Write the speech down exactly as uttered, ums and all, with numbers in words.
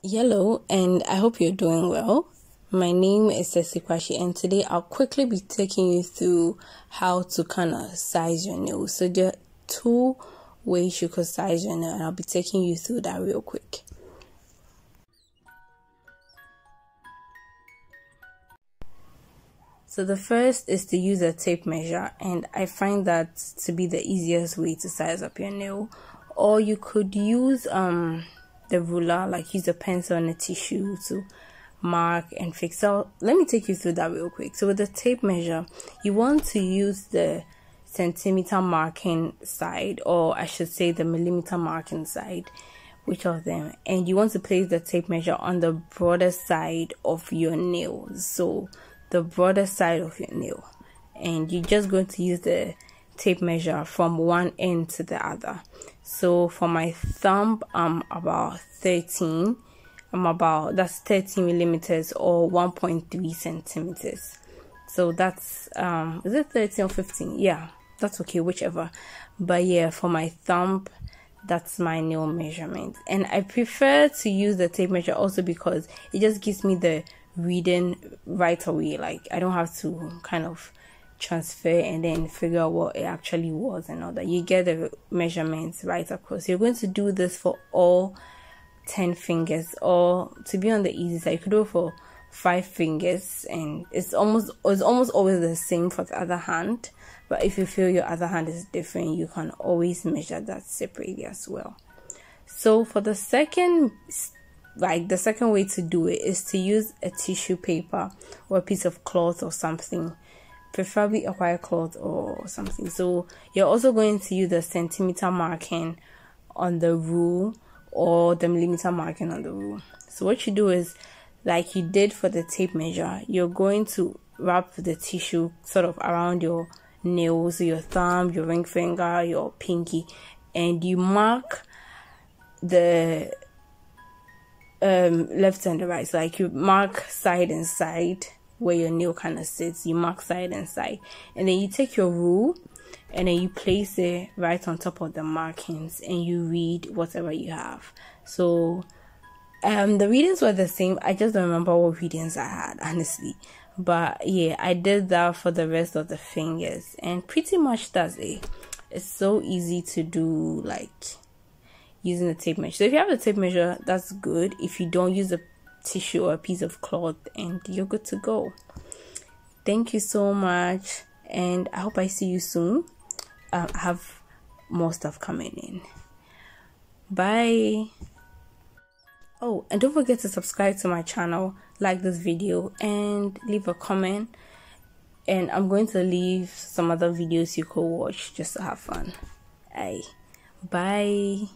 Hello, and I hope you're doing well. My name is Sesi Quashie, and today I'll quickly be taking you through how to kind of size your nails. So there are two ways you could size your nail, and I'll be taking you through that real quick. So the first is to use a tape measure, and I find that to be the easiest way to size up your nail. Or you could use um. the ruler, like use a pencil and a tissue to mark and fix. So let me take you through that real quick. So with the tape measure, you want to use the centimeter marking side, or I should say the millimeter marking side, which of them, and you want to place the tape measure on the broader side of your nail. So the broader side of your nail, and you're just going to use the tape measure from one end to the other. So for my thumb, I'm about thirteen. I'm about that's thirteen millimeters or one point three centimeters. So that's um, is it thirteen or fifteen? Yeah, that's okay, whichever. But yeah, for my thumb, that's my nail measurement, and I prefer to use the tape measure also because it just gives me the reading right away. Like I don't have to kind of transfer and then figure out what it actually was and all that. You get the measurements right across. You're going to do this for all ten fingers, or to be on the easy side, you could do it for five fingers, and it's almost it's almost always the same for the other hand. But if you feel your other hand is different, you can always measure that separately as well. So for the second like the second way to do it is to use a tissue paper or a piece of cloth or something, preferably a white cloth or something. So you're also going to use the centimeter marking on the rule or the millimeter marking on the rule. So what you do is, like you did for the tape measure, you're going to wrap the tissue sort of around your nails, your thumb, your ring finger, your pinky, and you mark the um, left and the right. So like you mark side and side where your nail kind of sits. You mark side and side, and then you take your rule and then you place it right on top of the markings, and you read whatever you have. So um the readings were the same. I just don't remember what readings I had, honestly, but yeah, I did that for the rest of the fingers, and pretty much that's it. It's so easy to do, like using the tape measure. So if you have a tape measure, that's good. If you don't, use a tissue or a piece of cloth, and you're good to go. Thank you so much, and I hope I see you soon. um, I have more stuff coming in. Bye. Oh, and don't forget to subscribe to my channel, like this video, and leave a comment, and I'm going to leave some other videos you could watch just to have fun. Aye. Bye.